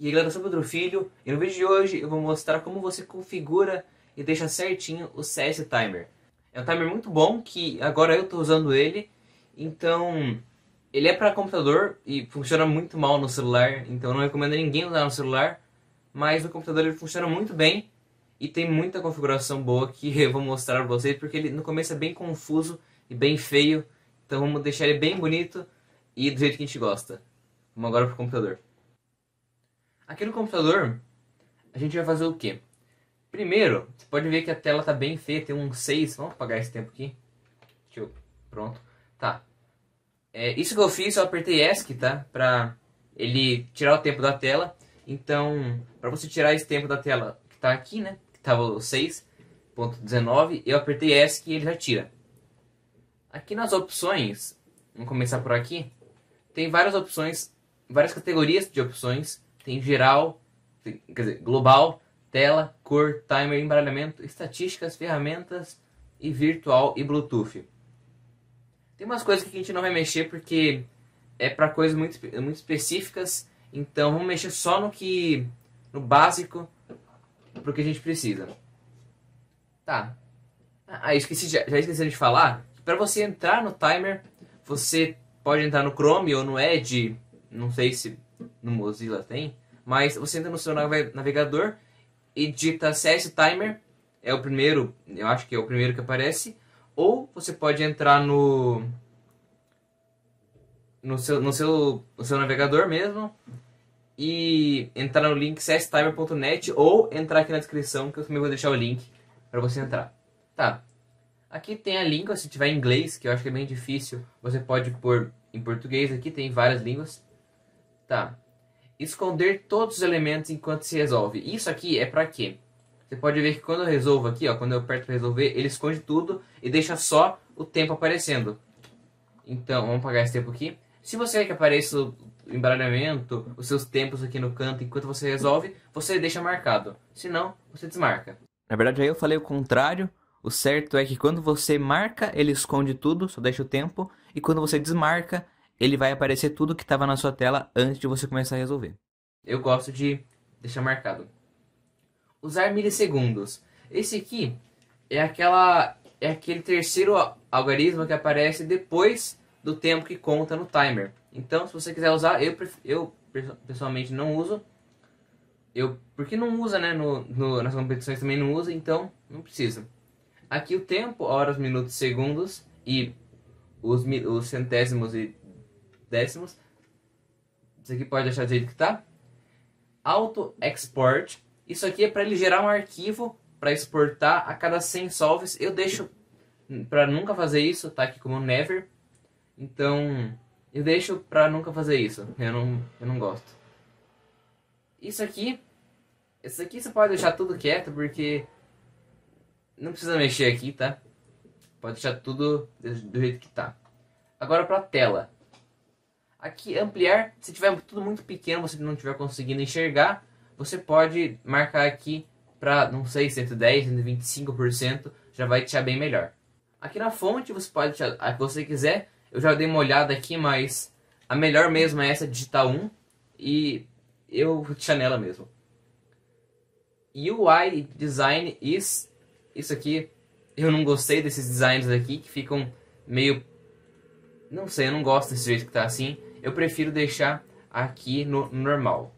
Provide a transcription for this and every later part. E galera, eu sou o Pedro Filho e no vídeo de hoje eu vou mostrar como você configura e deixa certinho o csTimer. É um timer muito bom que agora eu estou usando ele, então ele é para computador e funciona muito mal no celular, então não recomendo a ninguém usar no celular, mas no computador ele funciona muito bem e tem muita configuração boa que eu vou mostrar para vocês, porque ele no começo é bem confuso e bem feio, então vamos deixar ele bem bonito e do jeito que a gente gosta. Vamos agora para o computador. Aqui no computador, a gente vai fazer o quê? Primeiro, você pode ver que a tela tá bem feia, tem um 6. Vamos apagar esse tempo aqui. Deixa eu... Pronto. Tá. Isso que eu fiz, eu apertei ESC, tá? Pra ele tirar o tempo da tela. Então, pra você tirar esse tempo da tela que tá aqui, né? Que tava o 6.19, eu apertei ESC e ele já tira. Aqui nas opções, vamos começar por aqui. Tem várias opções, várias categorias de opções. Tem geral, quer dizer, global, tela, cor, timer, embaralhamento, estatísticas, ferramentas e virtual e Bluetooth. Tem umas coisas que a gente não vai mexer porque é para coisas muito específicas, então vamos mexer só no básico, pro que a gente precisa. Tá. Ah, já esqueci de falar que para você entrar no timer, você pode entrar no Chrome ou no Edge, não sei se no Mozilla tem, mas você entra no seu navegador e digita csTimer, é o primeiro, eu acho que é o primeiro que aparece, ou você pode entrar no seu navegador mesmo e entrar no link csTimer.net ou entrar aqui na descrição, que eu também vou deixar o link para você entrar. Tá, aqui tem a língua, se tiver em inglês, que eu acho que é bem difícil, você pode pôr em português, aqui tem várias línguas. Tá. Esconder todos os elementos enquanto se resolve. Isso aqui é pra quê? Você pode ver que quando eu resolvo aqui, ó, quando eu aperto pra resolver, ele esconde tudo e deixa só o tempo aparecendo. Então, vamos apagar esse tempo aqui. Se você quer que apareça o embaralhamento, os seus tempos aqui no canto enquanto você resolve, você deixa marcado. Se não, você desmarca. Na verdade, aí eu falei o contrário. O certo é que quando você marca, ele esconde tudo, só deixa o tempo. E quando você desmarca, ele vai aparecer tudo que estava na sua tela antes de você começar a resolver. Eu gosto de deixar marcado. Usar milissegundos. Esse aqui é aquele terceiro algarismo que aparece depois do tempo que conta no timer. Então, se você quiser usar, eu pessoalmente não uso. Porque não usa, né? Nas competições também não usa, então não precisa. Aqui o tempo, horas, minutos, segundos e os centésimos e décimos. Isso aqui pode deixar do jeito que tá. Auto export. Isso aqui é para ele gerar um arquivo para exportar a cada 100 solves. Eu deixo para nunca fazer isso, tá aqui como never. Então, eu deixo para nunca fazer isso. Eu não gosto. Isso aqui você pode deixar tudo quieto porque não precisa mexer aqui, tá? Pode deixar tudo do jeito que tá. Agora para a tela. Aqui, ampliar, se tiver tudo muito pequeno, você não estiver conseguindo enxergar, você pode marcar aqui para, não sei, 110, 125%, já vai deixar bem melhor. Aqui na fonte, você pode deixar a que você quiser, eu já dei uma olhada aqui, mas a melhor mesmo é essa, digitar 1, e eu vou deixar nela mesmo. UI Design is, isso aqui, eu não gostei desses designs aqui, que ficam meio, não sei, eu não gosto desse jeito que tá assim. Eu prefiro deixar aqui no normal.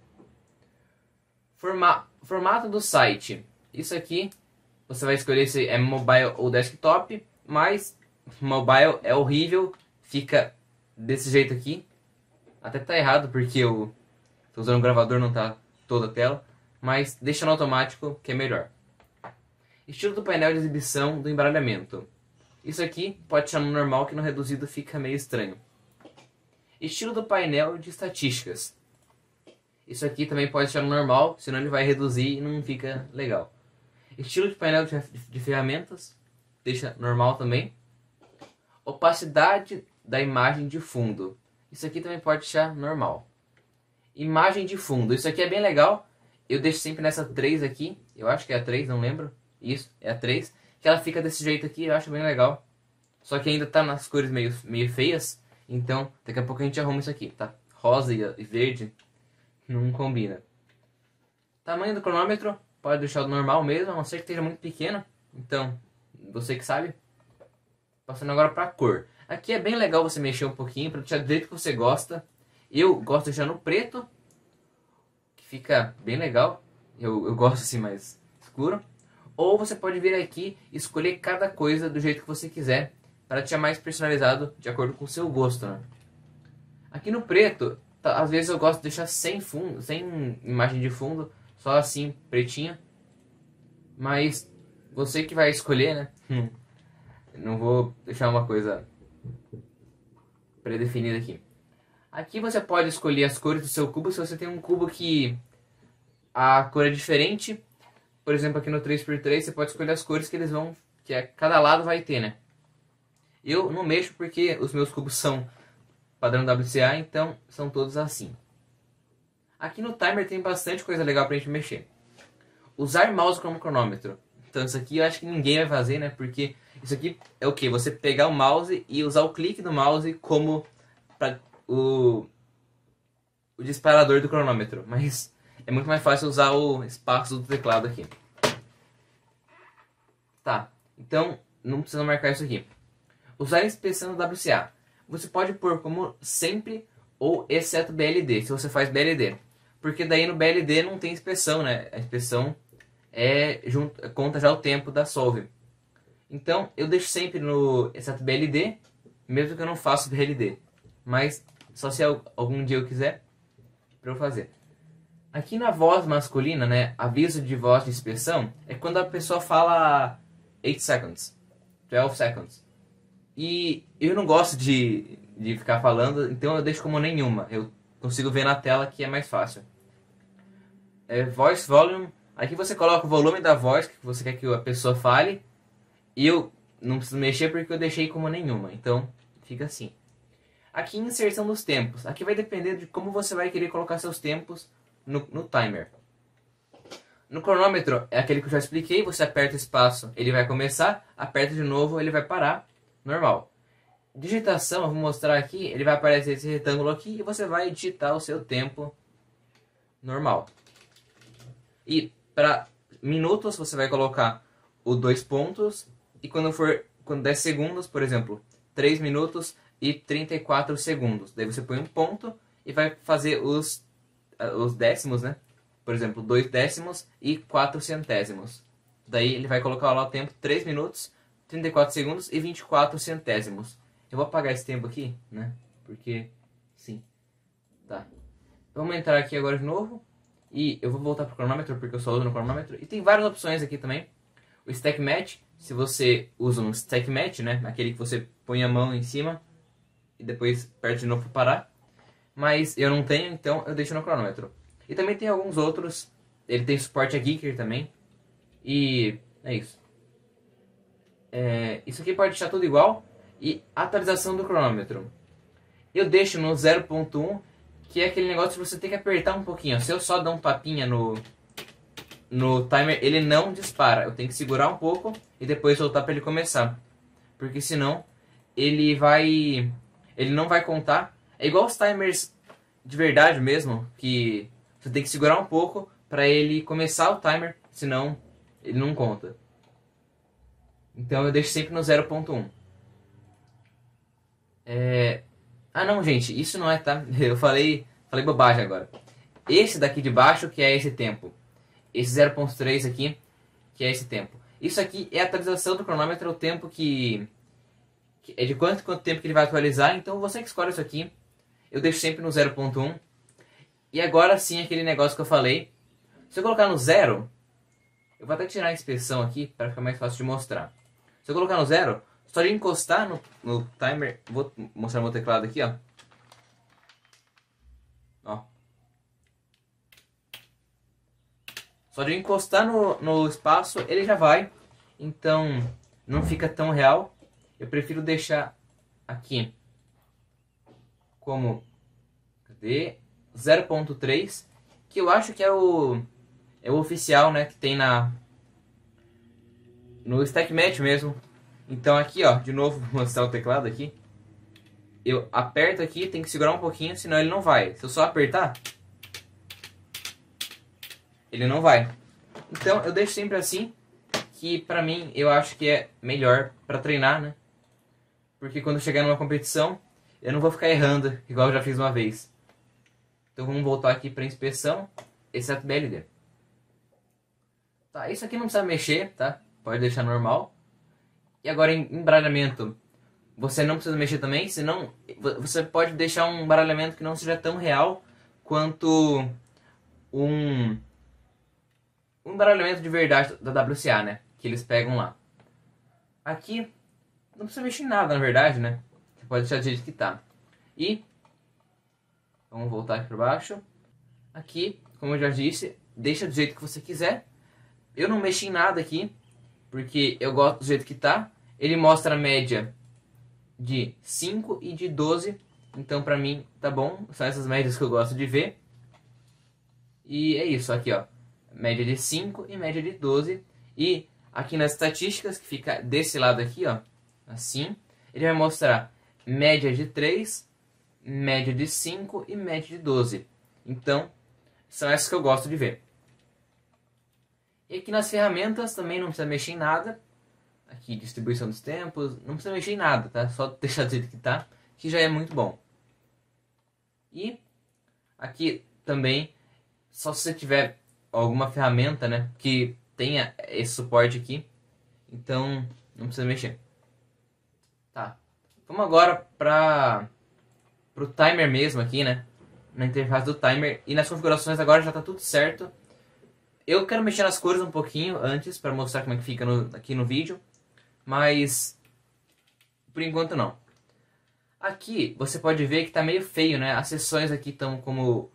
Formato do site. Isso aqui, você vai escolher se é mobile ou desktop, mas mobile é horrível, fica desse jeito aqui. Até tá errado porque eu tô usando o gravador, não tá toda a tela, mas deixa no automático que é melhor. Estilo do painel de exibição do embaralhamento. Isso aqui pode deixar no normal que no reduzido fica meio estranho. Estilo do painel de estatísticas. Isso aqui também pode deixar no normal, senão ele vai reduzir e não fica legal. Estilo de painel de ferramentas, deixa normal também. Opacidade da imagem de fundo. Isso aqui também pode deixar normal. Imagem de fundo, isso aqui é bem legal. Eu deixo sempre nessa 3 aqui, eu acho que é a 3, não lembro. Isso, é a 3. Que ela fica desse jeito aqui, eu acho bem legal. Só que ainda tá nas cores meio feias. Então, daqui a pouco a gente arruma isso aqui, tá? Rosa e verde não combina. Tamanho do cronômetro, pode deixar o normal mesmo, a não ser que esteja muito pequeno. Então, você que sabe. Passando agora para a cor. Aqui é bem legal você mexer um pouquinho para deixar do jeito que você gosta. Eu gosto de deixar no preto, que fica bem legal. Eu gosto assim mais escuro. Ou você pode vir aqui e escolher cada coisa do jeito que você quiser, para deixar mais personalizado de acordo com o seu gosto, né? Aqui no preto, às vezes eu gosto de deixar sem fundo, sem imagem de fundo, só assim, pretinha. Mas você que vai escolher, né? Não vou deixar uma coisa pré-definida aqui. Aqui você pode escolher as cores do seu cubo, se você tem um cubo que a cor é diferente. Por exemplo, aqui no 3x3 você pode escolher as cores que eles vão, que cada lado vai ter, né? Eu não mexo porque os meus cubos são padrão WCA, então são todos assim. Aqui no timer tem bastante coisa legal pra gente mexer. Usar mouse como cronômetro. Então isso aqui eu acho que ninguém vai fazer, né? Porque isso aqui é o que? Você pegar o mouse e usar o clique do mouse como pra o disparador do cronômetro. Mas é muito mais fácil usar o espaço do teclado aqui. Tá, então não precisa marcar isso aqui. Usar a inspeção do WCA. Você pode pôr como sempre ou exceto BLD, se você faz BLD. Porque daí no BLD não tem inspeção, né? A inspeção é conta já o tempo da solve. Então eu deixo sempre no exceto BLD, mesmo que eu não faça BLD. Mas só se algum dia eu quiser, para eu fazer. Aqui na voz masculina, né? Aviso de voz de inspeção é quando a pessoa fala 8 seconds, 12 seconds. E eu não gosto de ficar falando, então eu deixo como nenhuma. Eu consigo ver na tela que é mais fácil. É voice volume. Aqui você coloca o volume da voz que você quer que a pessoa fale. E eu não preciso mexer porque eu deixei como nenhuma. Então fica assim. Aqui inserção dos tempos. Aqui vai depender de como você vai querer colocar seus tempos no timer. No cronômetro é aquele que eu já expliquei. Você aperta o espaço, ele vai começar. Aperta de novo, ele vai parar. Normal. Digitação, eu vou mostrar aqui, ele vai aparecer esse retângulo aqui e você vai digitar o seu tempo normal. E para minutos você vai colocar o 2 pontos e quando 10 segundos, por exemplo, 3 minutos e 34 segundos. Daí você põe um ponto e vai fazer os décimos, né? Por exemplo, 2 décimos e 4 centésimos. Daí ele vai colocar lá o tempo 3 minutos 34 segundos e 24 centésimos. Eu vou apagar esse tempo aqui, né? Porque, sim. Tá. Vamos entrar aqui agora de novo. E eu vou voltar pro cronômetro, porque eu só uso no cronômetro. E tem várias opções aqui também. O Stack Match, se você usa um Stack Match, né? Aquele que você põe a mão em cima e depois aperta de novo para parar. Mas eu não tenho, então eu deixo no cronômetro. E também tem alguns outros. Ele tem suporte a Geeker também. E é isso. Isso aqui pode deixar tudo igual. E atualização do cronômetro eu deixo no 0.1, que é aquele negócio que você tem que apertar um pouquinho. Se eu só dar um tapinha no timer, ele não dispara. Eu tenho que segurar um pouco e depois soltar para ele começar, porque senão ele não vai contar. É igual os timers de verdade mesmo, que você tem que segurar um pouco para ele começar o timer, senão ele não conta. Então eu deixo sempre no 0.1. Ah não, gente, isso não é, tá? Eu falei bobagem agora. Esse daqui de baixo que é esse tempo. Esse 0.3 aqui que é esse tempo. Isso aqui é a atualização do cronômetro, o tempo que é de quanto tempo que ele vai atualizar. Então você que escolhe isso aqui. Eu deixo sempre no 0.1. E agora sim aquele negócio que eu falei. Se eu colocar no 0, eu vou até tirar a inspeção aqui para ficar mais fácil de mostrar. Se eu colocar no 0, só de encostar no timer... Vou mostrar meu teclado aqui, ó. Ó. Só de encostar no espaço, ele já vai. Então, não fica tão real. Eu prefiro deixar aqui como... Cadê? 0.3, que eu acho que é o oficial, né, que tem no Stack Match mesmo. Então aqui, ó, de novo, vou mostrar o teclado aqui. Eu aperto aqui, tem que segurar um pouquinho, senão ele não vai. Se eu só apertar, ele não vai. Então eu deixo sempre assim, que pra mim eu acho que é melhor pra treinar, né? Porque quando eu chegar numa competição, eu não vou ficar errando, igual eu já fiz uma vez. Então vamos voltar aqui pra inspeção, exceto BLD. Tá, isso aqui não precisa mexer, tá? Pode deixar normal. E agora em embaralhamento, você não precisa mexer também, senão você pode deixar um embaralhamento que não seja tão real quanto um embaralhamento de verdade da WCA, né? Que eles pegam lá. Aqui, não precisa mexer em nada, na verdade, né? Você pode deixar do jeito que tá. E, vamos voltar aqui pra baixo. Aqui, como eu já disse, deixa do jeito que você quiser. Eu não mexi em nada aqui, porque eu gosto do jeito que tá. Ele mostra a média de 5 e de 12. Então, pra mim, tá bom. São essas médias que eu gosto de ver. E é isso, aqui, ó. Média de 5 e média de 12. E aqui nas estatísticas, que fica desse lado aqui, ó. Assim. Ele vai mostrar média de 3, média de 5 e média de 12. Então, são essas que eu gosto de ver. E aqui nas ferramentas também não precisa mexer em nada. Aqui, distribuição dos tempos, não precisa mexer em nada, tá? Só deixar do jeito que tá, que já é muito bom. E aqui também, só se você tiver alguma ferramenta, né, que tenha esse suporte aqui. Então, não precisa mexer. Tá. Vamos agora pro timer mesmo aqui, né? Na interface do timer. E nas configurações agora já tá tudo certo. Eu quero mexer nas cores um pouquinho antes, para mostrar como é que fica aqui no vídeo. Mas, por enquanto não. Aqui, você pode ver que tá meio feio, né? As seções aqui estão como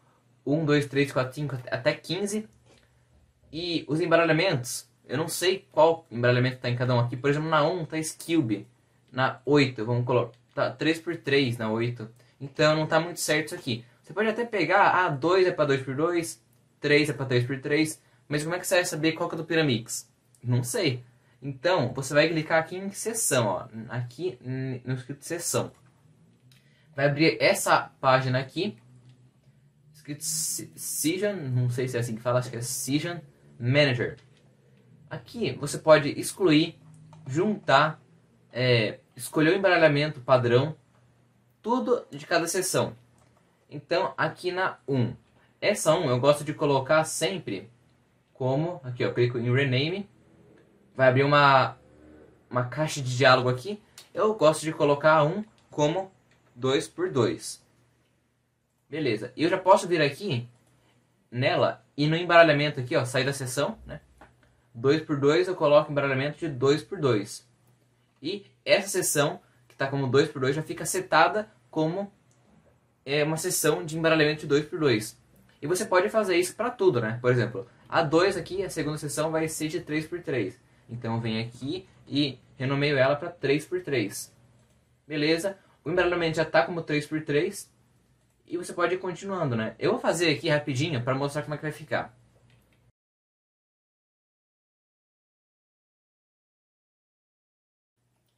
1, 2, 3, 4, 5, até 15. E os embaralhamentos, eu não sei qual embaralhamento tá em cada um aqui. Por exemplo, na 1 tá Cube, na 8, vamos colocar, tá 3x3 na 8. Então, não tá muito certo isso aqui. Você pode até pegar, 2 é para 2x2, 3 é para 3x3... Mas como é que você vai saber qual que é do Pyramix? Não sei. Então, você vai clicar aqui em seção, ó. Aqui no escrito seção. Vai abrir essa página aqui. Escrito Season, não sei se é assim que fala, acho que é Season Manager. Aqui você pode excluir, juntar, escolher o embaralhamento padrão. Tudo de cada seção. Então, aqui na 1. Essa 1 eu gosto de colocar sempre... Como, aqui ó, eu clico em Rename, vai abrir uma caixa de diálogo aqui. Eu gosto de colocar como 2x2. Beleza, e eu já posso vir aqui nela e no embaralhamento aqui, ó, sair da seção, né? 2x2 eu coloco embaralhamento de 2x2. E essa seção, que tá como 2x2, já fica setada como uma seção de embaralhamento de 2x2. E você pode fazer isso para tudo, né? Por exemplo... A 2 aqui, a segunda seção, vai ser de 3x3. Então, eu venho aqui e renomeio ela para 3x3. Beleza? O embaralhamento já está como 3x3. E você pode ir continuando, né? Eu vou fazer aqui rapidinho para mostrar como é que vai ficar.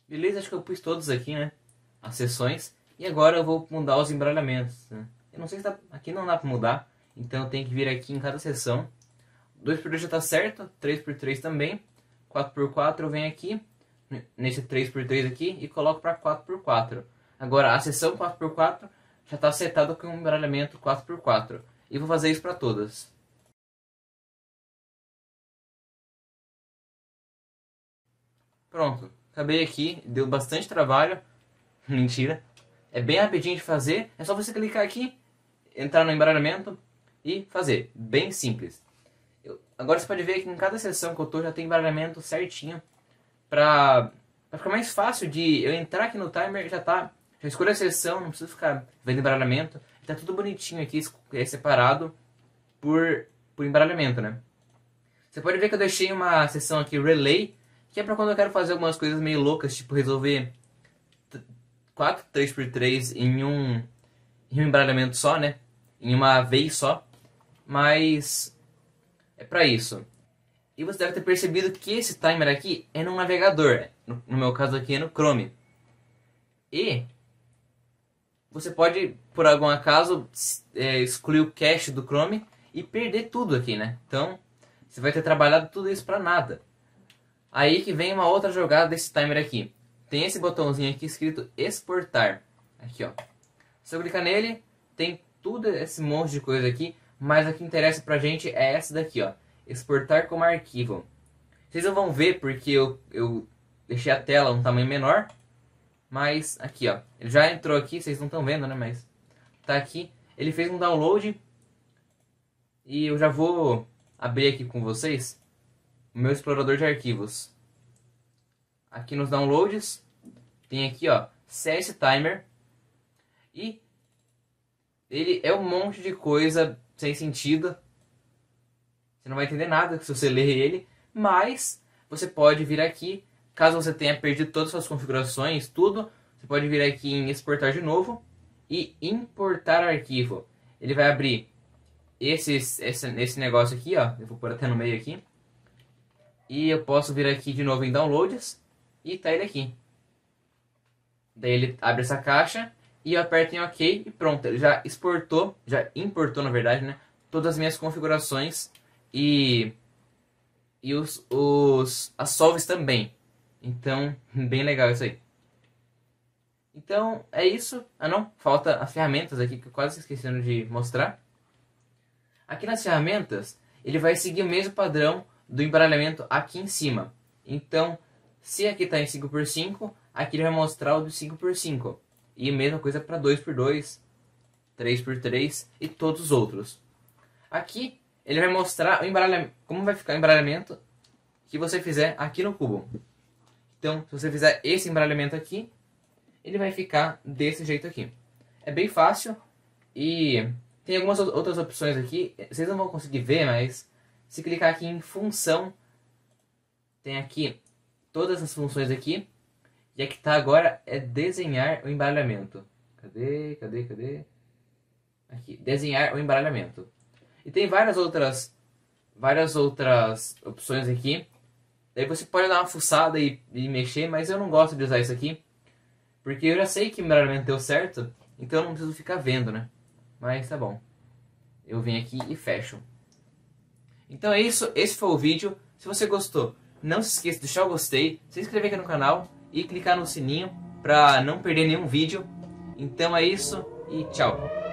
Beleza? Acho que eu pus todos aqui, né? As seções. E agora eu vou mudar os embaralhamentos, né? Eu não sei se tá... aqui não dá para mudar. Então, eu tenho que vir aqui em cada seção. 2x2 já tá certo, 3x3 também, 4x4 eu venho aqui, nesse 3x3 aqui e coloco para 4x4. Agora a seção 4x4 já tá setada com um embaralhamento 4x4 e vou fazer isso para todas. Pronto, acabei aqui, deu bastante trabalho, mentira, é bem rapidinho de fazer, é só você clicar aqui, entrar no embaralhamento e fazer, bem simples. Agora você pode ver que em cada seção que eu tô já tem embaralhamento certinho. Pra ficar mais fácil de eu entrar aqui no timer, já tá. Já escolho a seção, não preciso ficar vendo embaralhamento. Tá tudo bonitinho aqui, separado por embaralhamento, né? Você pode ver que eu deixei uma seção aqui, Relay, que é pra quando eu quero fazer algumas coisas meio loucas, tipo resolver 4 3x3 em um embaralhamento só, né? Em uma vez só. Mas... é pra isso. E você deve ter percebido que esse timer aqui é num navegador. No meu caso aqui é no Chrome. E você pode, por algum acaso, excluir o cache do Chrome e perder tudo aqui, né? Então, Você vai ter trabalhado tudo isso para nada. Aí que vem uma outra jogada desse timer aqui. Tem esse botãozinho aqui escrito exportar. Aqui, ó. Se eu clicar nele, tem tudo esse monte de coisa aqui. Mas o que interessa pra gente é essa daqui, ó. Exportar como arquivo. Vocês não vão ver porque eu deixei a tela um tamanho menor. Mas aqui, ó. Ele já entrou aqui, vocês não estão vendo, né? Mas tá aqui. Ele fez um download. E eu já vou abrir aqui com vocês o meu explorador de arquivos. Aqui nos downloads tem aqui, ó, csTimer. E ele é um monte de coisa sem sentido. Você não vai entender nada se você ler ele. Mas você pode vir aqui, caso você tenha perdido todas as suas configurações, tudo, você pode vir aqui em exportar de novo e importar arquivo. Ele vai abrir esse negócio aqui, ó. Eu vou pôr até no meio aqui. E eu posso vir aqui de novo em downloads. E tá ele aqui. Daí ele abre essa caixa. E eu aperto em OK. E pronto. Ele já exportou. Já importou, na verdade, né? Todas as minhas configurações. E as solves também. Então, bem legal isso aí. Então, é isso. Ah, não. Falta as ferramentas aqui. Que eu quase esquecendo de mostrar. Aqui nas ferramentas, ele vai seguir o mesmo padrão do embaralhamento aqui em cima. Então, se aqui está em 5x5, aqui ele vai mostrar o do 5x5. E a mesma coisa para 2x2, 3x3 e todos os outros. Aqui ele vai mostrar o embaralhamento, como vai ficar o embaralhamento que você fizer aqui no cubo. Então, se você fizer esse embaralhamento aqui, ele vai ficar desse jeito aqui. É bem fácil e tem algumas outras opções aqui. Vocês não vão conseguir ver, mas se clicar aqui em função, tem aqui todas as funções aqui. E a que está agora é desenhar o embaralhamento. Cadê? Aqui, desenhar o embaralhamento. E tem várias outras opções aqui. Daí você pode dar uma fuçada e mexer, mas eu não gosto de usar isso aqui. Porque eu já sei que o embaralhamento deu certo, então eu não preciso ficar vendo, né? Mas tá bom. Eu venho aqui e fecho. Então é isso, esse foi o vídeo. Se você gostou, não se esqueça de deixar o gostei, se inscrever aqui no canal e clicar no sininho para não perder nenhum vídeo. Então é isso e tchau!